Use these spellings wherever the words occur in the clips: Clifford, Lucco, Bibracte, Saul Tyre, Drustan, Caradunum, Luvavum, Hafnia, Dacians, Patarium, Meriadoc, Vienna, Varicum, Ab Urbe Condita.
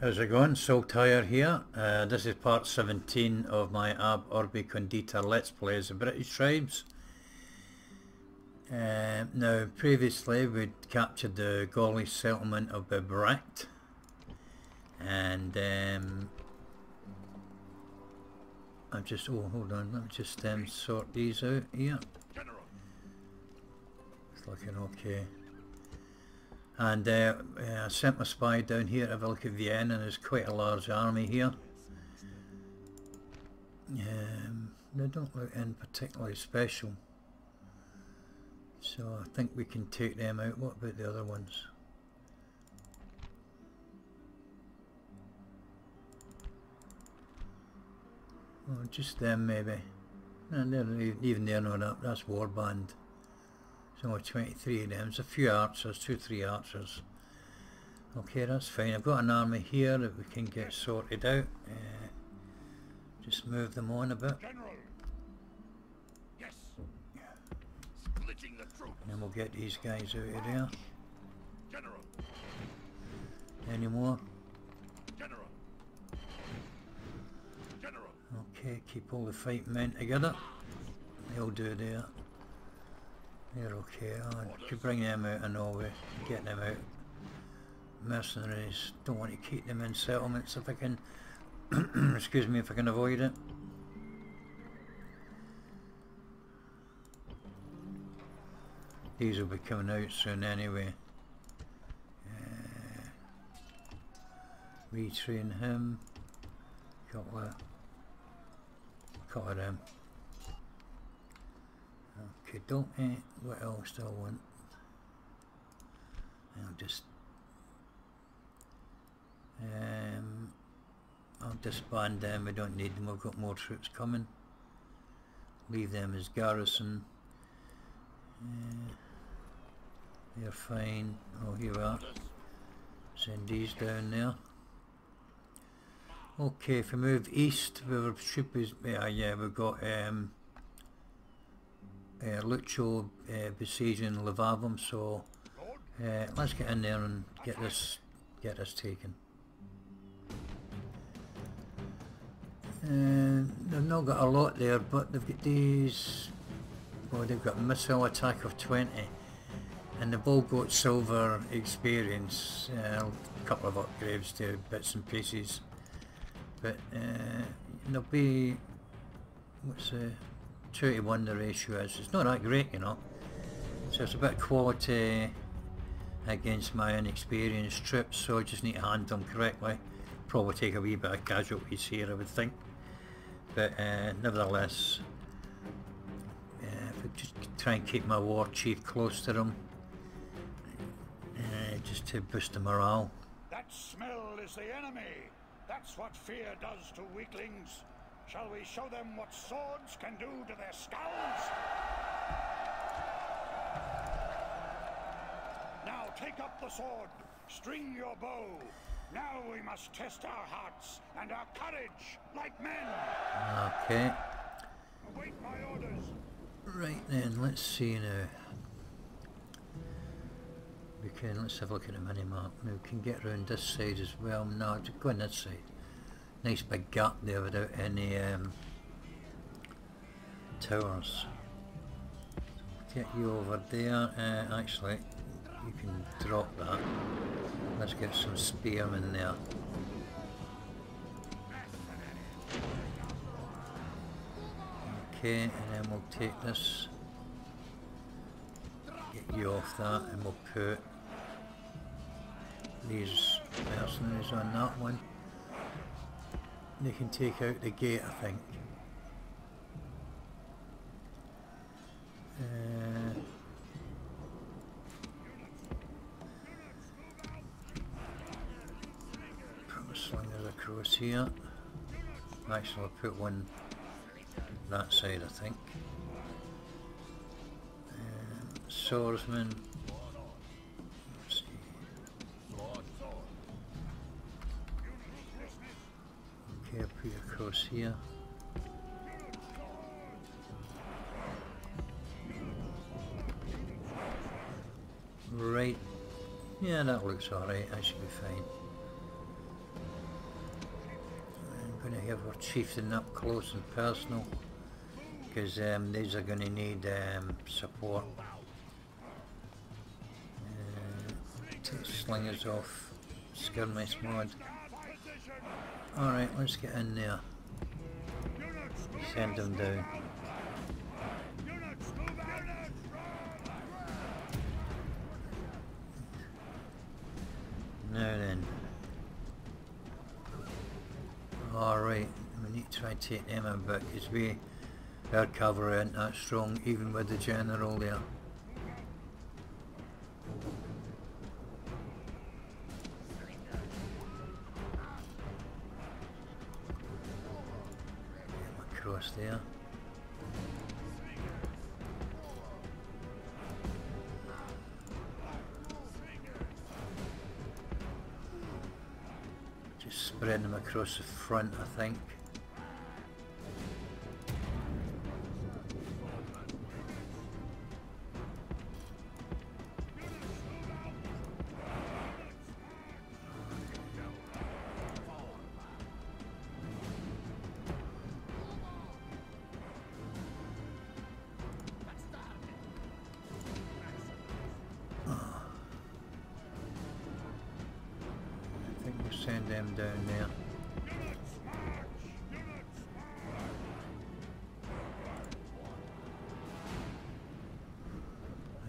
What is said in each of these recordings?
How's it going? Soul Tire here. This is part 17 of my Ab Urbe Condita Let's Plays of British Tribes. Now previously we'd captured the Gaulish settlement of Bibracte, and I've just, oh hold on, let me just sort these out here. It's looking okay. And I sent my spy down here to have a look at Vienna, and there's quite a large army here. They don't look in particularly special, so I think we can take them out. What about the other ones? Oh, just them maybe. No, even they're not up, that's Warband. There's only 23 of them. There's a few archers, 2-3 archers. Okay, that's fine. I've got an army here that we can get sorted out. Just move them on a bit. General. Yes. Splitting the troops. And then we'll get these guys out of there. General. Any more? General. General. Okay, keep all the fighting men together. They'll do there. They're okay. Oh, I could bring them out of Norway, get them out. Mercenaries, don't want to keep them in settlements if I can, excuse me, if I can avoid it. These will be coming out soon anyway. Retrain him. Couple of them. Okay, don't eat. What else do I want? I'll disband them, we don't need them, we've got more troops coming. Leave them as garrison. They're fine. Oh, here we are. Send these down there. Okay, if we move east, we should be, yeah, we've got Lucho besieging Luvavum, so let's get in there and get this taken. They've not got a lot there, but they've got these. Well, they've got missile attack of 20, and they've all got silver experience, a couple of upgrades to bits and pieces. But there'll be, what's the 2-to-1 the ratio is. It's not that great, you know, so it's a bit of quality against my inexperienced troops, so I just need to hand them correctly. Probably take a wee bit of casualties here, I would think, but nevertheless, if I just try and keep my war chief close to them, just to boost the morale. That smell is the enemy. That's what fear does to weaklings. Shall we show them what swords can do to their skulls? Now take up the sword, string your bow. Now we must test our hearts and our courage like men. Okay. Await my orders. Right then, let's see now. We can, let's have a look at the mini-map. We can get around this side as well. No, just go on this side. Nice big gap there without any towers. So get you over there. Actually, you can drop that. Let's get some spearmen there. Okay, and then we'll take this. Get you off that, and we'll put these mercenaries on that one. They can take out the gate, I think. Put the slingers across here. Actually, I'll put one that side, I think. Swordsman. Across here. Right. Yeah, that looks alright. I should be fine. ever chieftain up close and personal, because these are going to need support. Take slingers off skirmish mod. Alright, let's get in there. Send them down. Now then. Alright, we need to try and take them in back because our cavalry aren't that strong even with the general there. There. Just spread them across the front, I think. Send them down there.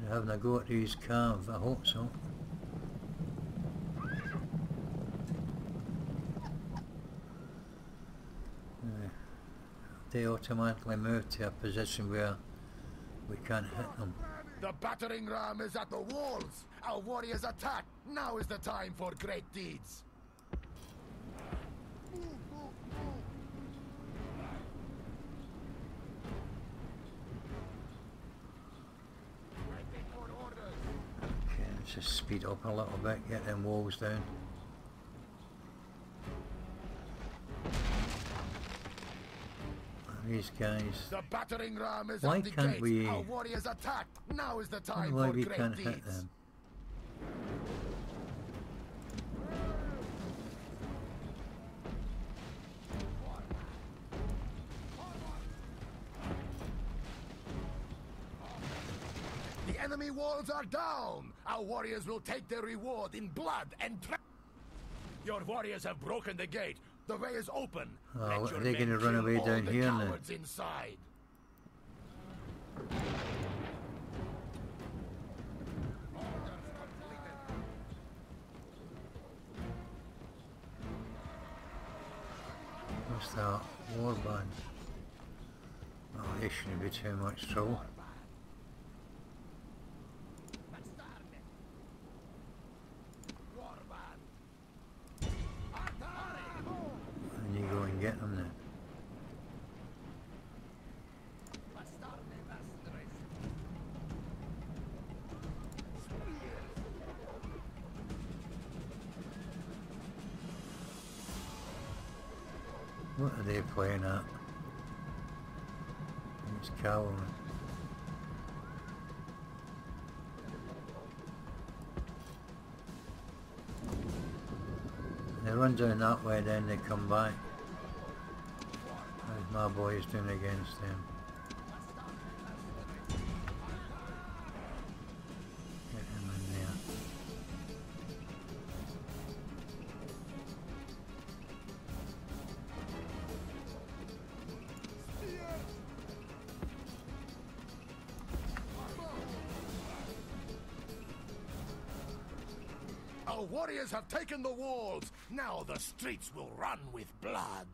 They're having a go at these calves, I hope so. They automatically move to a position where we can't hit them. The battering ram is at the walls! Our warriors attack! Now is the time for great deeds! Just speed up a little bit, get them walls down. These guys. The battering ram is why can't we? Our warriors attack. Now is the time why for we great can't deeds. Hit them? The enemy walls are down. Our warriors will take their reward in blood and treasure. Your warriors have broken the gate. The way is open. Oh, are they going to run away down here now? Inside. What's that? Warband. Oh, this shouldn't be too much trouble. What are they playing at? It's cavalry. They run down that way, then they come back. How's my boys doing against them? Our warriors have taken the walls. Now the streets will run with blood.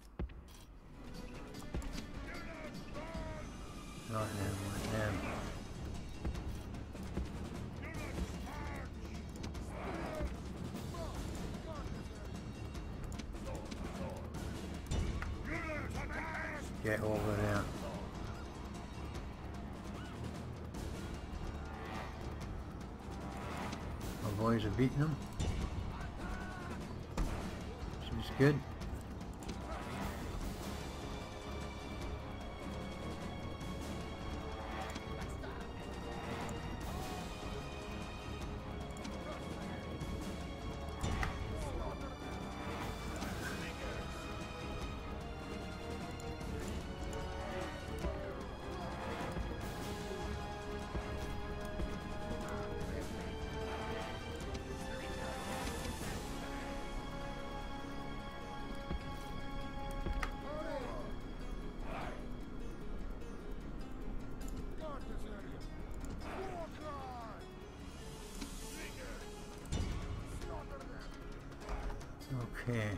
Right now, right now. Get over there. My boys are beating them. It's good. Okay.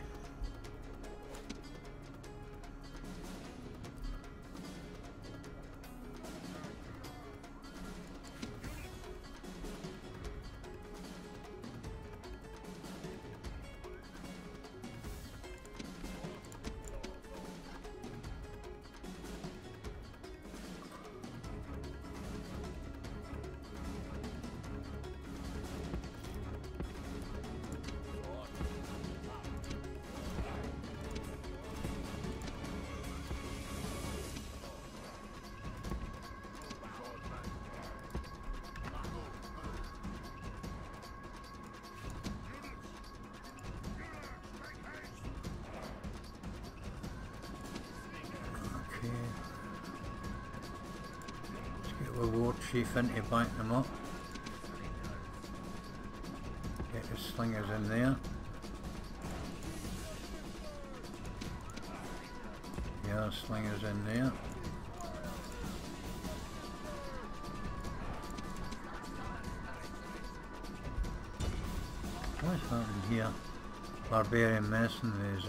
Reward chief in to bite them up. Get his slingers in there. Yeah, slingers in there. What's happening here? Barbarian medicine is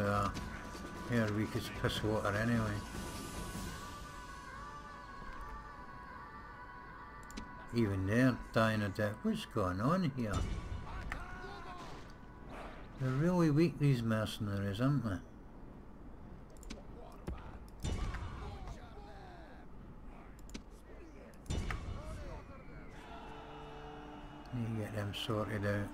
here weak as piss water anyway. Even they're dying a death. What's going on here? They're really weak, these mercenaries, aren't they? You get them sorted out.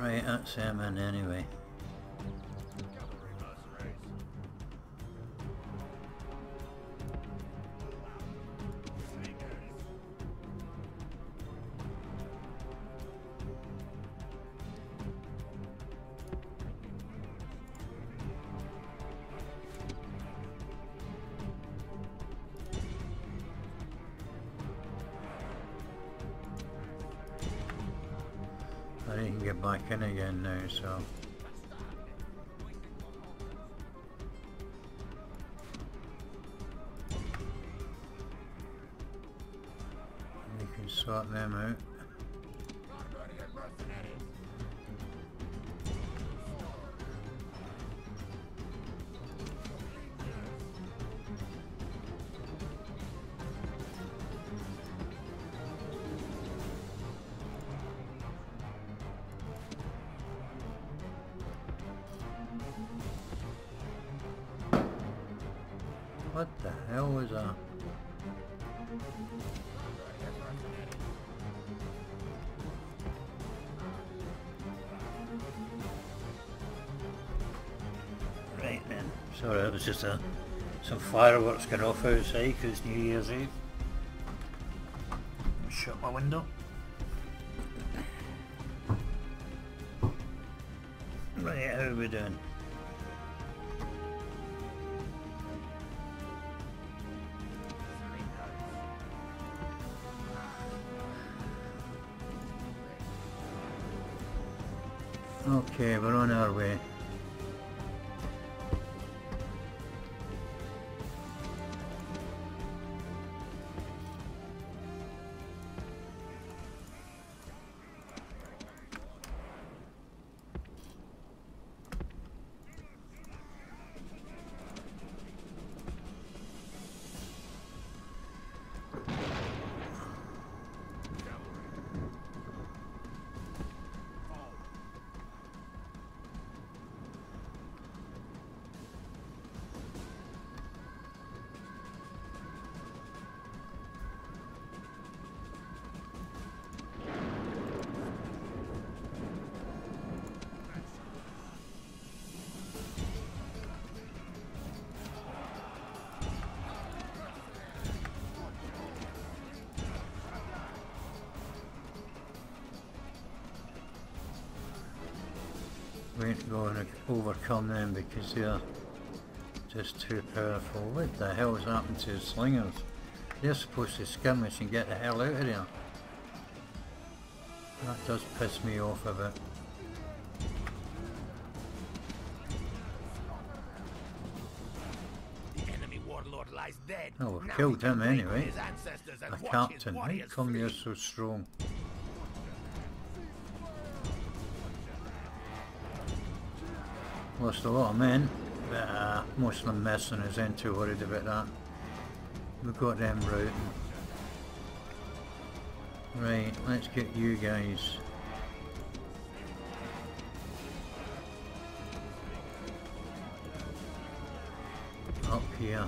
Right, that's him in anyway. I can get back in again now, so... we can sort them out. What the hell was that? Right then, sorry, it was just some fireworks going off outside because New Year's Eve. Shut my window. Right, how are we doing? Okay, we're on our way. We ain't going to overcome them because they're just too powerful. What the hell has happened to the slingers? They're supposed to skirmish and get the hell out of there. That does piss me off a bit. Dead. Oh, we've now killed him anyway. The captain, how come you're so strong? Lost a lot of men, but most of them missing is ain't too worried about that. We've got them routing. Right, let's get you guys. Up here.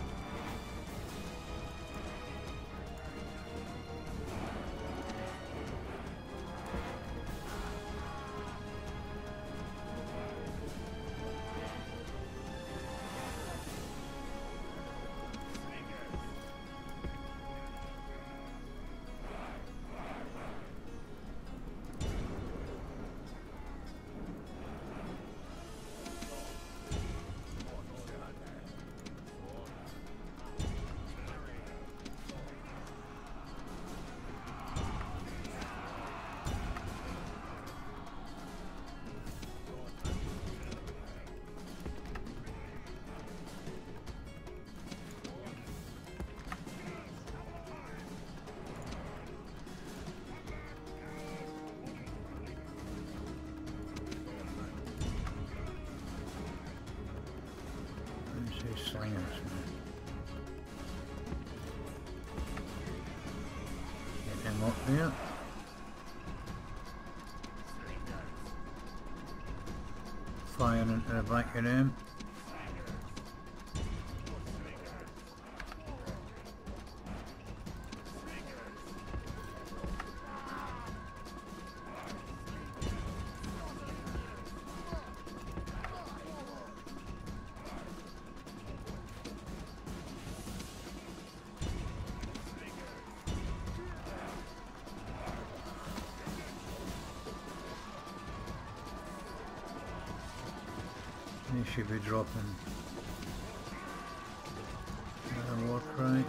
Yeah. Firing into the back of them. They should be dropping another war cry.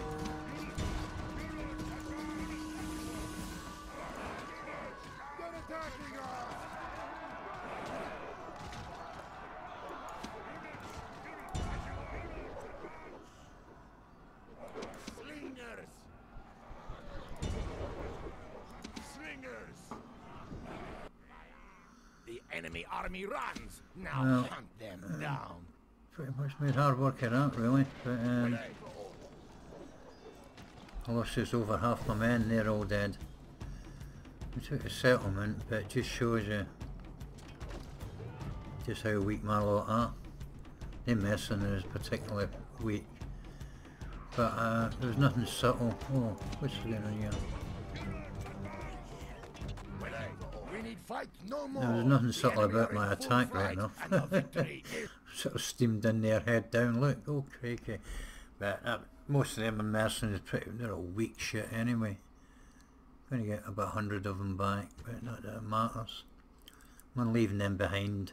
Enemy army runs now. Well, hunt them down. Pretty much made hard work of that, really. But I lost just over half my men. They're all dead. We took a settlement, but it just shows you just how weak my lot are. They messing is particularly weak. But there was nothing subtle. Oh, what's going on here? There was nothing subtle about my attack right now. Sort of steamed in their head down, look, oh crikey. But most of them are mercenaries, they're all weak shit anyway. I'm going to get about 100 of them back, but not that it matters. I'm leaving them behind.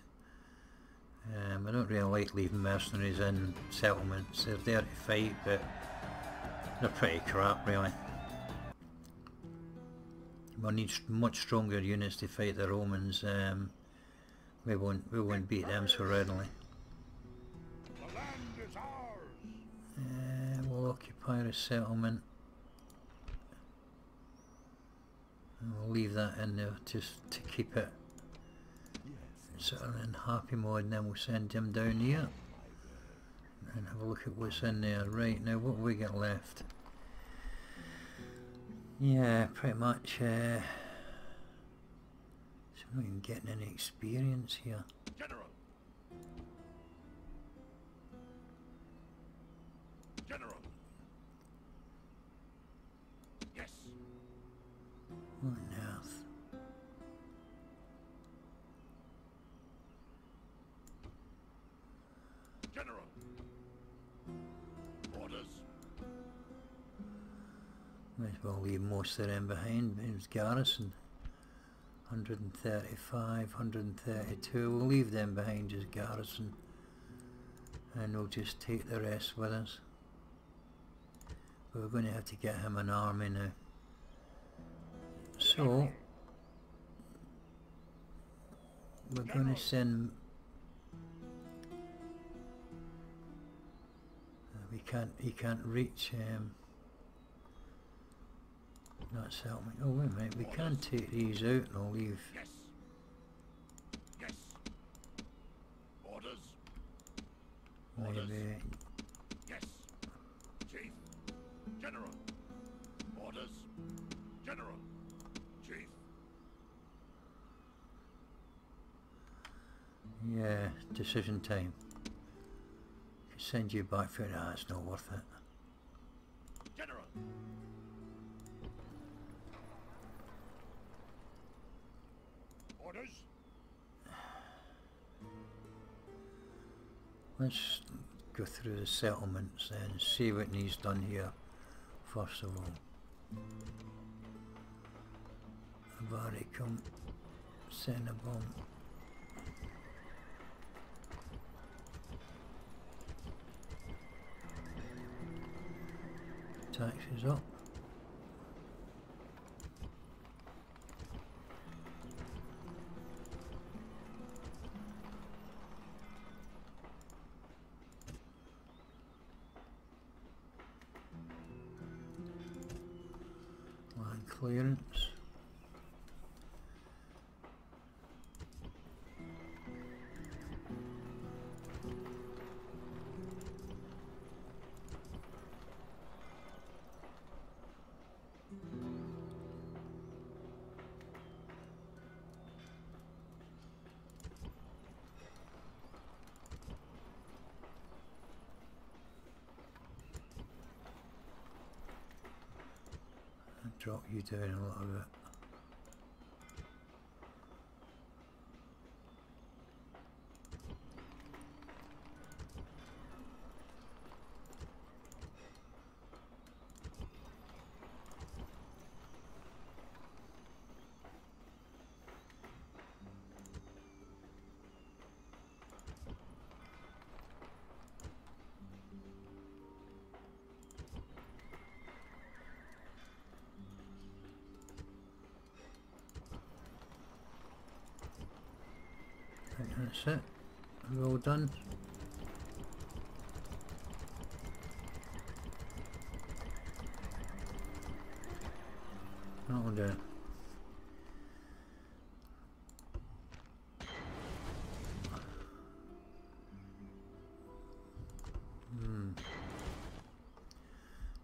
I don't really like leaving mercenaries in settlements. They're there to fight, but they're pretty crap really. We need much stronger units to fight the Romans. We won't beat them so readily. We'll occupy the settlement. And we'll leave that in there just to keep it sort of in happy mode, and then we'll send him down here and have a look at what's in there. Right, now what have we got left? Yeah, pretty much, so I'm not even getting any experience here. General. Yes. What on earth? General. Might as well leave most of them behind. It was garrison. 135, 132. We'll leave them behind as garrison. And we'll just take the rest with us. But we're going to have to get him an army now. So, We're going to send... He can't reach him. That's helping. Oh, wait a minute. We can take these out and I'll leave. Yes. Orders. Orders. Yes. Chief. General. Orders. General. Chief. Yeah, decision time. Send you back for that, it's not worth it. General. Orders. Let's go through the settlements and see what needs done here first of all. Varicum, send a bomb. Taxes up. Line clearance. Drop you down a lot of it. That's it, we're all done. That'll do it.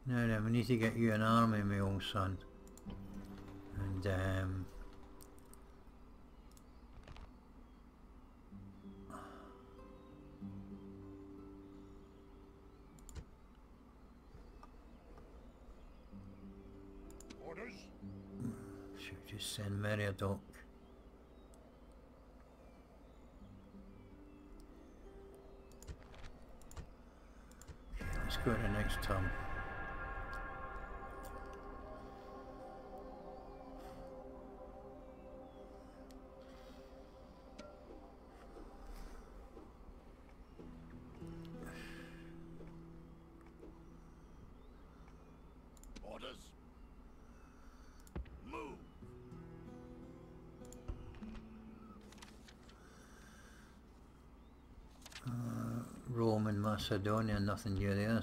Now then, we need to get you an army, my old son. And send Meriadoc. Okay, let's go to the next turn. Macedonia, nothing new there.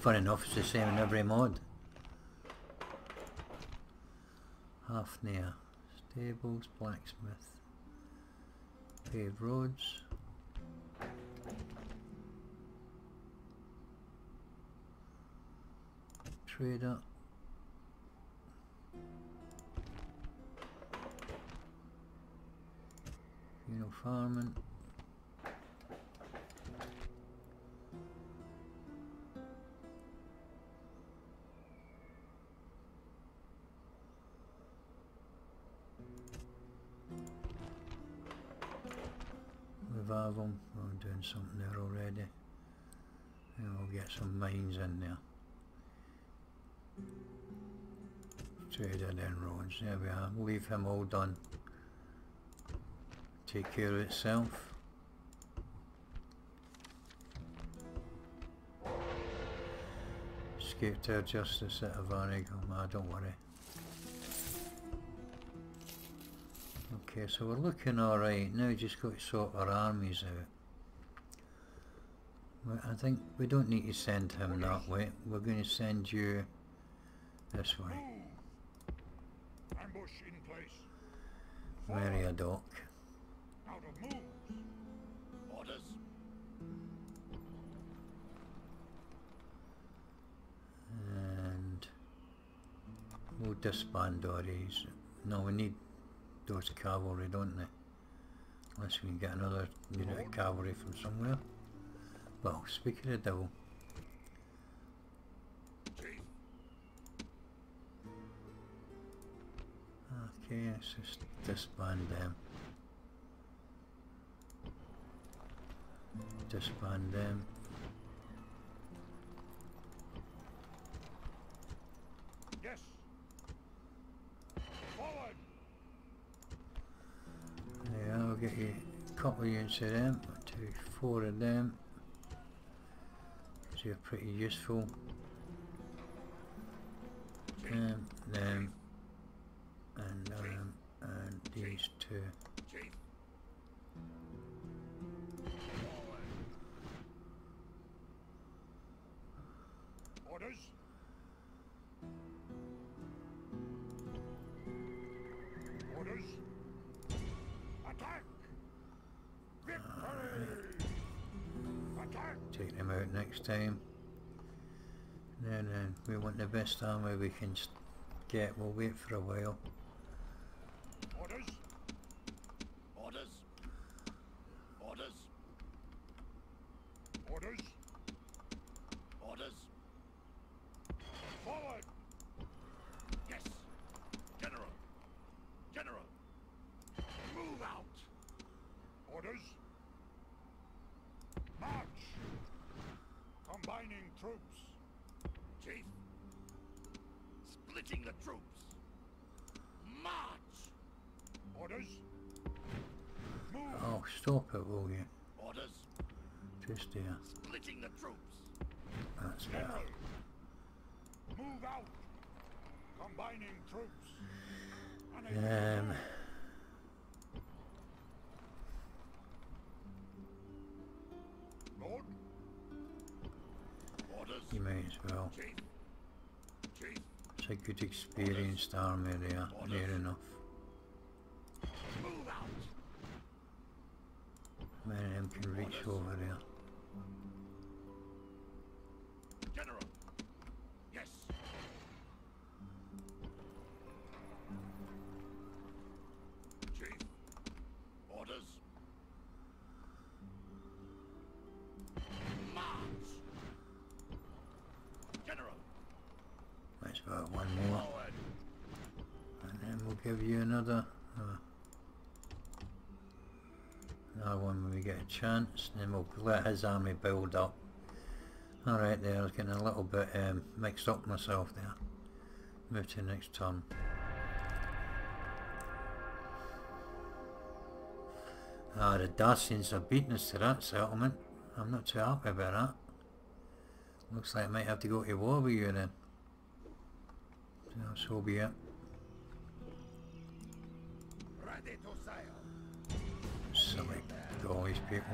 Fun enough, it's the same in every mod. Hafnia, stables, blacksmith, paved roads. Trader. Funeral farming. Luvavum, oh, I'm doing something there already. And we'll get some mines in there. Trader then roads, there we are. Leave him all done. Take care of itself. Escaped our justice out of Varicum, don't worry. Okay, so we're looking alright. Now we just got to sort our armies out. I think we don't need to send him that way. We're going to send you this way. Ambush in place. Wary a dock. Out of moves. Orders. And we'll disband all these. No, we need those cavalry, don't they? Unless we can get another unit of cavalry from somewhere. Well, speak of the devil. Okay, let's just disband them. Disband them. Yes. Forward. Yeah, I'll get you a couple of units of them. 2, 4 of them. So you're pretty useful. Them. And these two. Orders. Orders. Attack. Victory. Attack. Take them out next time. No, we want the best army we can get. We'll wait for a while. You may as well. It's a good experienced army there, near enough. Many of them can reach over there. Chance, and then we'll let his army build up. Alright, there, I was getting a little bit mixed up myself there. Move to the next turn. Ah, the Dacians are beating us to that settlement. I'm not too happy about that. Looks like I might have to go to war with you then. So be it. Silly. All these people.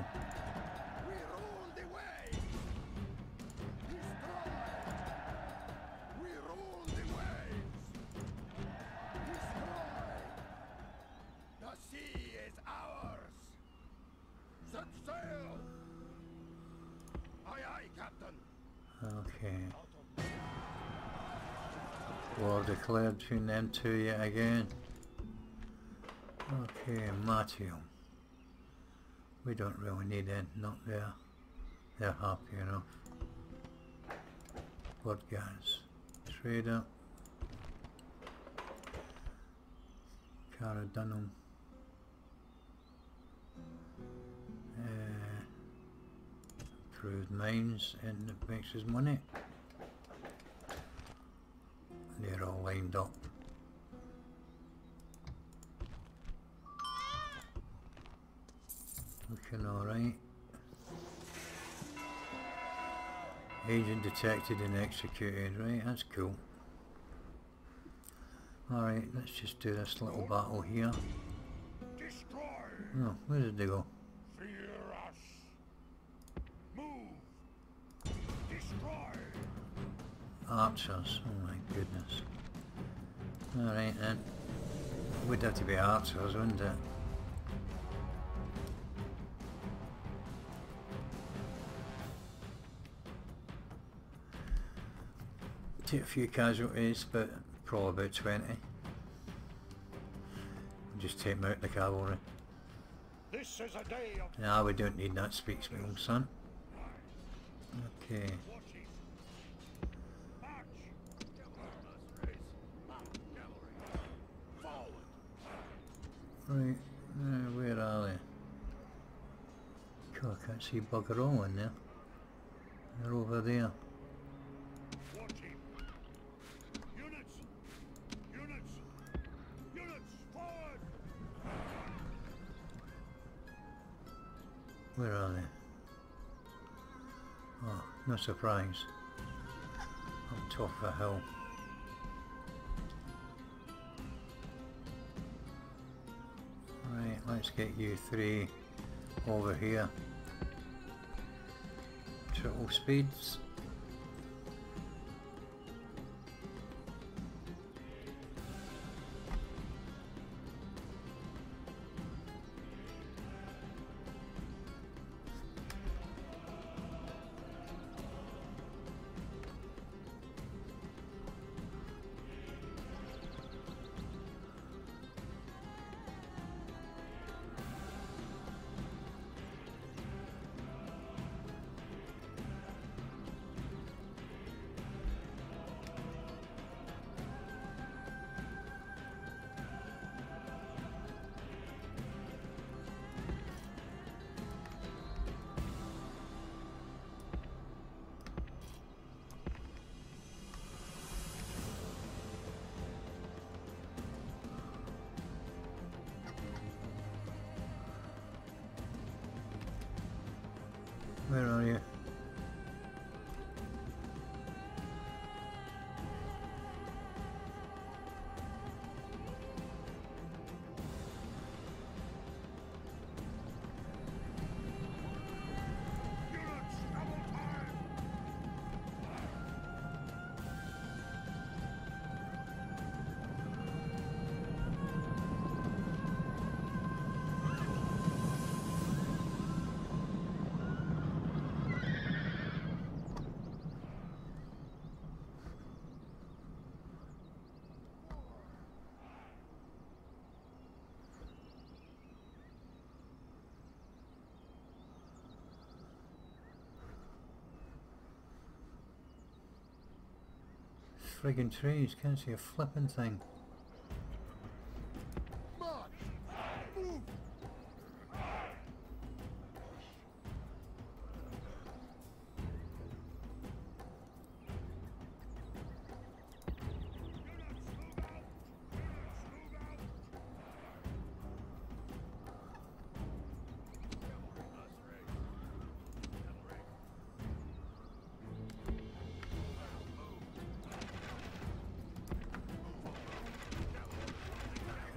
Okay. War declared between them two yet again. Okay, Matthew. We don't really need it, not there. They're happy enough. Blood gas. Trader. Caradunum. Improved mines, and it makes us money. They're all lined up. Looking alright. Agent detected and executed, right, that's cool. Alright, let's just do this little battle here. No, oh, where did they go? Fear us. Move. Destroy. Archers. Oh my goodness. Alright then. Would have to be archers, wouldn't it? Take a few casualties, but probably about 20. Just take them out the cavalry. This is a day of nah, we don't need that. Speaks my own son. Okay. Right, where are they? God, I can't see bugger all in there. They're over there. Where are they? Oh, no surprise. On top of a hill. Right, let's get you three over here. Triple speeds. Where are you? Friggin' trees, can't see a flippin' thing.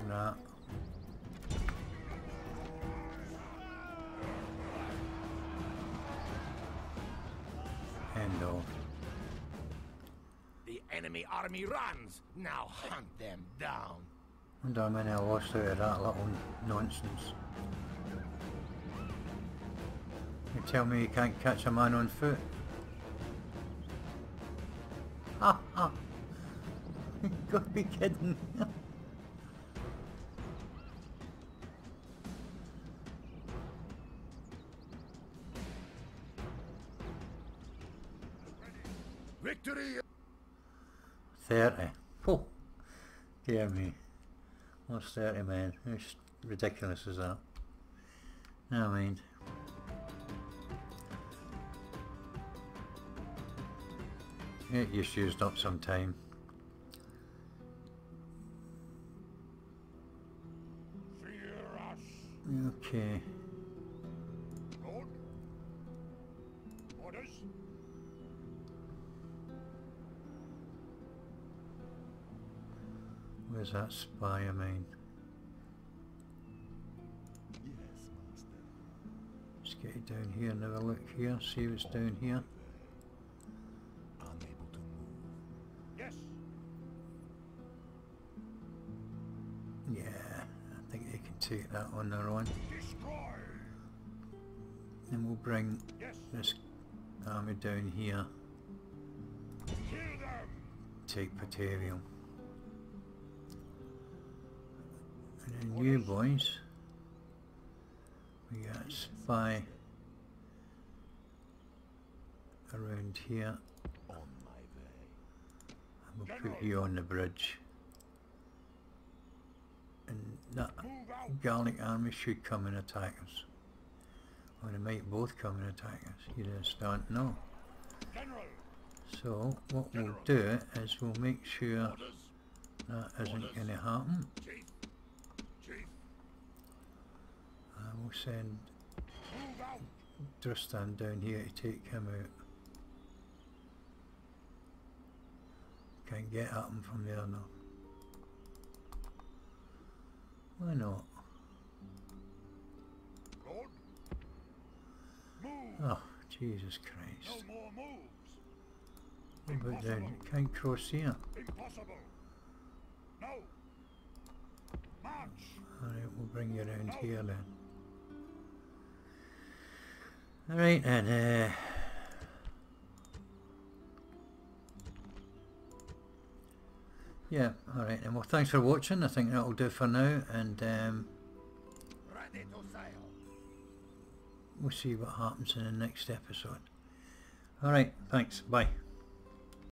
That. End of. The enemy army runs. Now hunt them down. I wonder how many I lost out of that little nonsense. You tell me you can't catch a man on foot? Ha ha! You gotta be kidding. Victory! 30. Oh, dear me. Lost 30 men. How ridiculous is that? Never mind. It just used up some time. Okay. Where's that spy, I mean? Yes. get it down here, and have a look here, see what's down here. Unable to move. Yes. Yeah, I think they can take that on their own. Destroy. And we'll bring this army down here. Kill them. Take Patarium. And then you boys, we got spy around here. On my way. And we'll put you on the bridge. And that Gallic army should come and attack us. Or they might both come and attack us. You just don't know. So what we'll do is we'll make sure that isn't going to happen. We'll send Drustan down here to take him out. Can't get at him from there now. Why not? Oh, Jesus Christ. What about down? Can't cross here. Alright, we'll bring you around here then. Alright then, yeah, alright then, well thanks for watching, I think that'll do for now, and we'll see what happens in the next episode. Alright, thanks, bye.